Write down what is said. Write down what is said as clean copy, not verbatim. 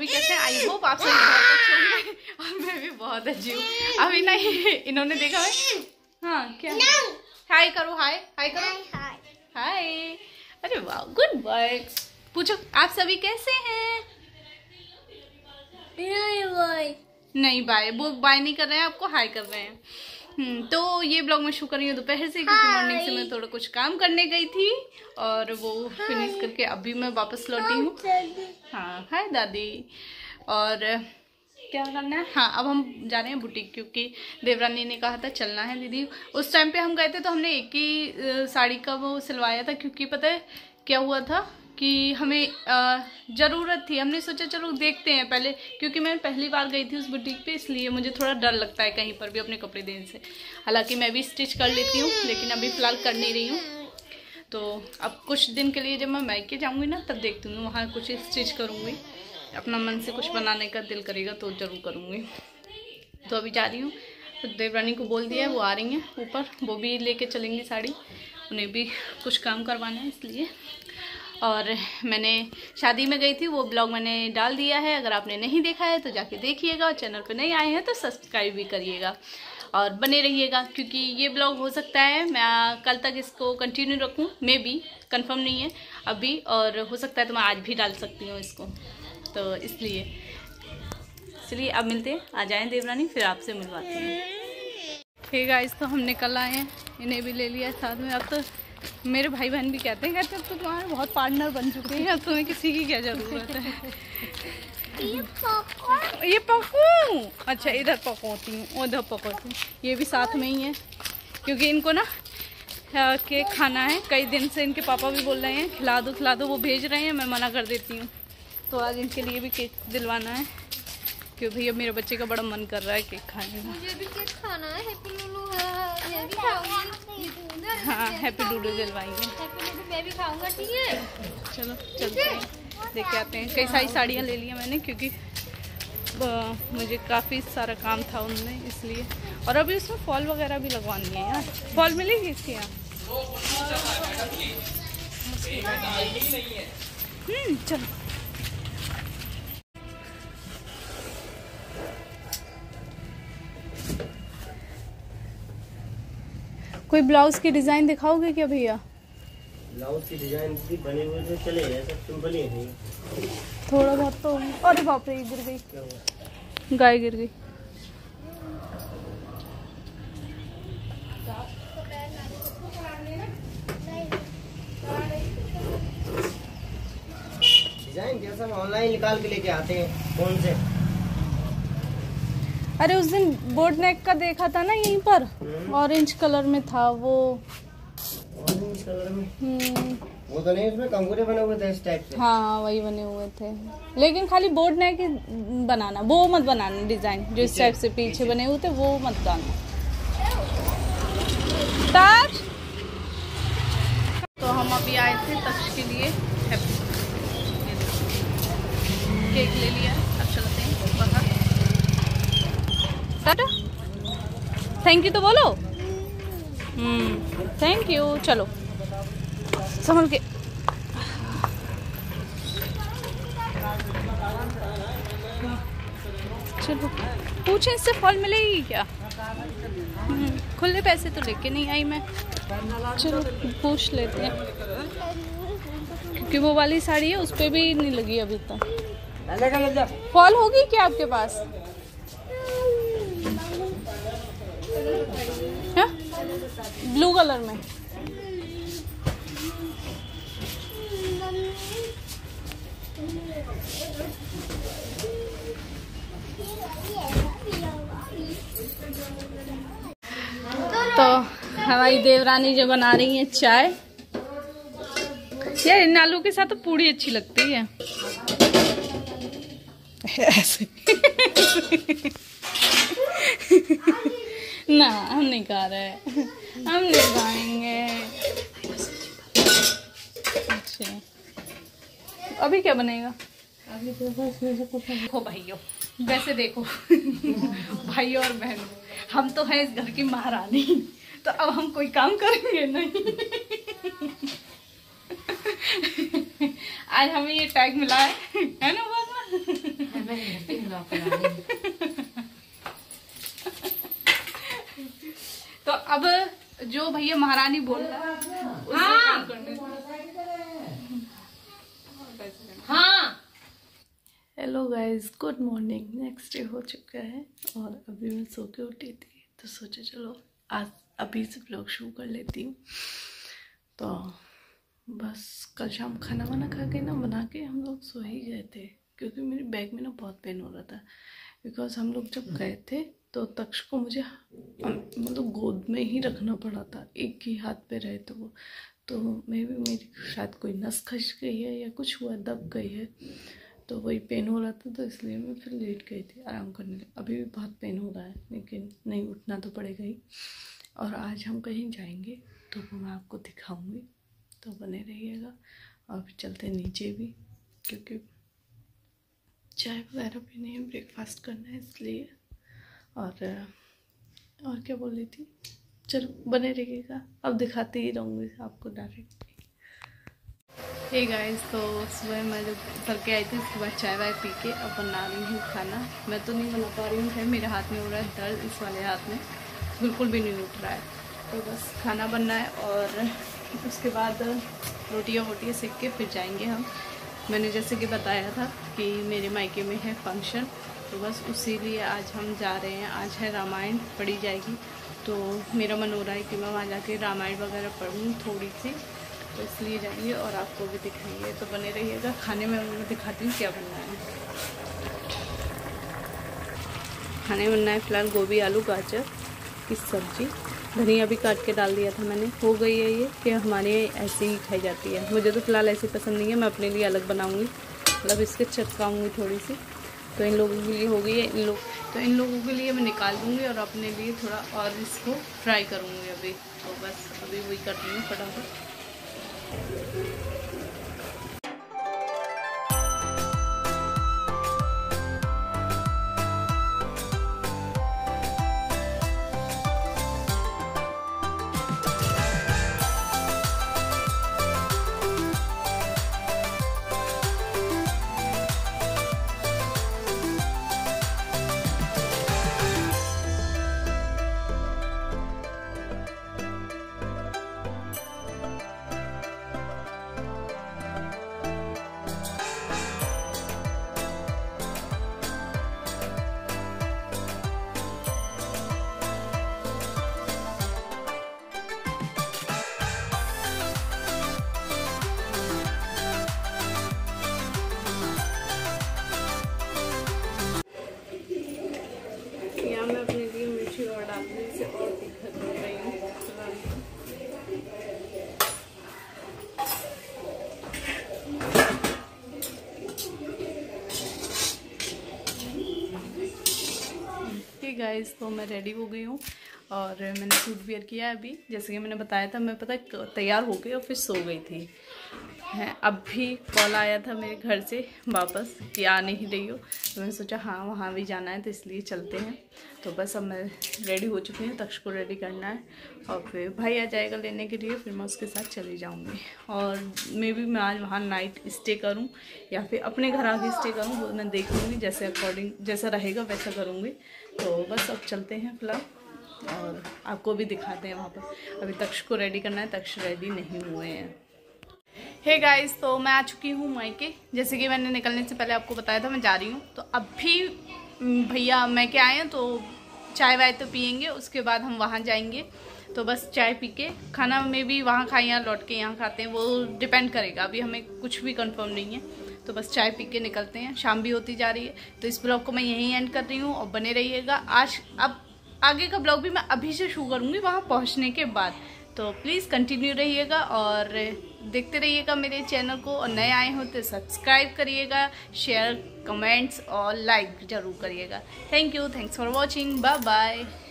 सभी कैसे हैं? आई होप आप सभी बहुत अच्छे होंगे और मैं भी बहुत अच्छी हूँ। अभी ना इन्होंने देखा है। हाँ क्या? हाय करो, हाय हाय करो, हाय हाय। अरे वाह, गुड बॉय। पूछो आप सभी कैसे हैं? नहीं बाय, वो बाय नहीं कर रहे हैं, आपको हाय कर रहे हैं। तो ये ब्लॉग मैं शुरू कर रही हूँ दोपहर से, क्योंकि मॉर्निंग से मैं थोड़ा कुछ काम करने गई थी और वो फिनिश करके अभी मैं वापस लौटी हूँ। हाँ हाय दादी। और क्या करना है? हाँ अब हम जा रहे हैं बुटीक, क्योंकि देवरानी ने कहा था चलना है दीदी। उस टाइम पे हम गए थे तो हमने एक ही साड़ी का वो सिलवाया था, क्योंकि पता है क्या हुआ था कि हमें ज़रूरत थी। हमने सोचा चलो देखते हैं पहले, क्योंकि मैं पहली बार गई थी उस बुटीक पे, इसलिए मुझे थोड़ा डर लगता है कहीं पर भी अपने कपड़े देने से। हालांकि मैं भी स्टिच कर लेती हूँ, लेकिन अभी फ़िलहाल कर नहीं रही हूँ। तो अब कुछ दिन के लिए जब मैं मायके जाऊँगी ना, तब देखती हूँ, वहाँ कुछ स्टिच करूँगी, अपना मन से कुछ बनाने का दिल करेगा तो ज़रूर करूँगी। तो अभी जा रही हूँ, तो देवरानी को बोल दिया है, वो आ रही हैं ऊपर, वो भी लेके चलेंगी साड़ी, उन्हें भी कुछ काम करवाना है इसलिए। और मैंने शादी में गई थी वो ब्लॉग मैंने डाल दिया है, अगर आपने नहीं देखा है तो जाके देखिएगा, और चैनल पर नए आए हैं तो सब्सक्राइब भी करिएगा और बने रहिएगा, क्योंकि ये ब्लॉग हो सकता है मैं कल तक इसको कंटिन्यू रखूं, मे बी, कंफर्म नहीं है अभी, और हो सकता है तो मैं आज भी डाल सकती हूँ इसको, तो इसलिए चलिए अब मिलते हैं। आ जाएँ देवरानी, फिर आपसे मिलवाती हूँ। ठीक है गाइस, तो हम निकल आए हैं, इन्हें भी ले लिया साथ में। अब तो मेरे भाई बहन भी कहते हैं अब तो तुम्हारे बहुत पार्टनर बन चुके हैं, अब तुम्हें किसी की क्या जरूरत है। ये पकूं, अच्छा इधर पकौती हूँ, उधर पकौती हूँ, ये भी साथ में ही है, क्योंकि इनको ना केक खाना है। कई दिन से इनके पापा भी बोल रहे हैं खिला दो खिला दो, वो भेज रहे हैं, मैं मना कर देती हूँ। तो आज इनके लिए भी केक दिलवाना है, क्योंकि भैया मेरे बच्चे का बड़ा मन कर रहा है केक खाने का। मुझे भी केक खाना है, हैप्पी लूलू मैं भी खाऊंगा। हाँ हैप्पी लूलू दिलवाएंगे, हैप्पी लूलू मैं भी खाऊंगा। ठीक है चलो चलते हैं, देख के आते हैं। कई सारी साड़ियाँ ले ली हैं मैंने, क्योंकि मुझे काफ़ी सारा काम था उनमें इसलिए। और अभी उसमें फॉल वगैरह भी लगवानी है यार, फॉल मिलेगी इसके यहाँ। चलो कोई ब्लाउज की डिजाइन दिखाओगे क्या भैया? ब्लाउज की डिजाइन बने हुए तो चले, सब सिंपल ही है थोड़ा बहुत तो। अरे बाप रे गिर गई, गाय गिर गई। डिजाइन जैसा हम ऑनलाइन निकाल के लेके आते हैं फोन से। अरे उस दिन बोर्ड नेक का देखा था ना यहीं पर, ऑरेंज कलर में था वो, ऑरेंज कलर में। वो तो नहीं, उसमें कंगूरे बने हुए थे इस टाइप से। हाँ वही बने हुए थे, लेकिन खाली बोर्ड नेक ही बनाना, वो मत बनाना डिजाइन जो इस टाइप से पीछे बने हुए थे, वो मत डालना। ताज तो हम अभी आए थे तक्ष के लिए, केक ले लिया। अब चलते हैं बाहर, टाटा थैंक यू तो बोलो। थैंक यू, चलो संभल के। चलो पूछें इससे फॉल मिलेगी क्या? खुले पैसे तो लेके नहीं आई मैं, चलो पूछ लेते हैं, क्योंकि वो वाली साड़ी है उस पर भी नहीं लगी अभी तक। फॉल होगी क्या आपके पास? हाँ? ब्लू कलर में। तो हमारी देवरानी जो बना रही है चाय, यार इन आलू के साथ तो पूरी अच्छी लगती है ऐसे। ना हम नहीं खा रहे, हम नहीं खाएंगे। अच्छा अभी क्या बनेगा? अभी तो बस मुझे कुछ देखो भाइयों, वैसे देखो भाइयों और बहनों, हम तो हैं इस घर की महारानी, तो अब हम कोई काम करेंगे नहीं। आज हमें ये टैग मिला है ना बाबा। तो अब जो भैया महारानी बोल रहा हाँ। Hello guys, good morning. Next day हो चुका है और अभी मैं सो के उठी थी तो सोचा चलो आज अभी से व्लॉग शुरू कर लेती हूँ। तो बस कल शाम खाना वाना खा के ना बना के हम लोग सो ही गए थे क्योंकि मेरी बैक में ना बहुत पेन हो रहा था। बिकॉज हम लोग जब गए थे तो तक्ष को मुझे मतलब गोद में ही रखना पड़ा था, एक ही हाथ पे रहे थे वो। तो मेरी शायद कोई नस खस गई है या कुछ हुआ, दब गई है, तो वही पेन हो रहा था। तो इसलिए मैं फिर लेट गई थी आराम करने लगी। अभी भी बहुत पेन हो रहा है लेकिन नहीं, उठना तो पड़ेगा ही। और आज हम कहीं जाएंगे तो मैं आपको दिखाऊँगी, तो बने रहिएगा। और फिर चलते नीचे भी क्योंकि चाय वगैरह पीनी है, ब्रेकफास्ट करना है इसलिए। और क्या बोल रही थी, चलो बने रहिएगा, अब दिखाते ही रहूँगी आपको डायरेक्टली। हे गाइस, तो सुबह मैं जब घर के आई थी उसके बाद चाय वाय पी के अब बना रही हूँ खाना। मैं तो नहीं बना पा रही हूँ, मेरे हाथ में हो रहा है दर्द, इस वाले हाथ में बिल्कुल भी नहीं उठ रहा है। तो बस खाना बनना है और उसके बाद रोटियाँ वोटियाँ सेक के फिर जाएंगे हम। मैंने जैसे कि बताया था कि मेरे मायके में है फंक्शन, तो बस उसी लिए आज हम जा रहे हैं। आज है रामायण पढ़ी जाएगी, तो मेरा मन हो रहा है कि मैं वहाँ जाके रामायण वगैरह पढ़ूँ थोड़ी सी, तो इसलिए जाइए और आपको भी दिखाइए। तो बने रहिएगा, खाने में मैं दिखाती हूँ क्या बनना है। खाने में बनना है फिलहाल गोभी आलू गाजर की सब्ज़ी, धनिया भी काट के डाल दिया था मैंने, हो गई है ये कि हमारे ऐसे ही खाई जाती है। मुझे तो फिलहाल ऐसी पसंद नहीं है, मैं अपने लिए अलग बनाऊंगी, मतलब इसके चटकाऊंगी थोड़ी सी। तो इन लोगों के लिए हो गई है, इन लोगों के लिए मैं निकाल दूँगी और अपने लिए थोड़ा और इसको फ्राई करूँगी अभी। तो बस अभी वही कर रही हूँ फटाफट। गाइस, तो मैं रेडी हो गई हूँ और मैंने सूट वेयर किया है अभी। जैसे कि मैंने बताया था, मैं पता तैयार हो गई और फिर सो गई थी। अब भी कॉल आया था मेरे घर से वापस कि आ नहीं रही हो, तो मैंने सोचा हाँ वहाँ भी जाना है तो इसलिए चलते हैं। तो बस अब मैं रेडी हो चुकी हूँ, तक्ष को रेडी करना है और फिर भाई आ जाएगा लेने के लिए, फिर मैं उसके साथ चली जाऊँगी। और मे भी मैं आज वहाँ नाइट स्टे करूँ या फिर अपने घर आके स्टे करूँ, वो मैं देख लूँगी, जैसे अकॉर्डिंग जैसा रहेगा वैसा करूँगी। तो बस अब चलते हैं फिलहाल और आपको भी दिखाते हैं वहाँ पर। अभी तक्ष को रेडी करना है, तक्ष रेडी नहीं हुए हैं। हे गाइस, तो मैं आ चुकी हूँ मायके। जैसे कि मैंने निकलने से पहले आपको बताया था मैं जा रही हूँ। तो अभी भैया मायके आए हैं तो चाय वाय तो पियेंगे, उसके बाद हम वहाँ जाएंगे। तो बस चाय पी के खाना में भी वहाँ खाएँ या लौट के यहाँ खाते हैं, वो डिपेंड करेगा, अभी हमें कुछ भी कंफर्म नहीं है। तो बस चाय पी के निकलते हैं, शाम भी होती जा रही है। तो इस ब्लॉग को मैं यहीं एंड कर रही हूँ और बने रहिएगा। आज अब आगे का ब्लॉग भी मैं अभी से शुरू करूँगी वहाँ पहुँचने के बाद, तो प्लीज़ कंटिन्यू रहिएगा और देखते रहिएगा मेरे चैनल को। और नए आए हो तो सब्सक्राइब करिएगा, शेयर, कमेंट्स और लाइक ज़रूर करिएगा। Thank you, thanks for watching, bye bye.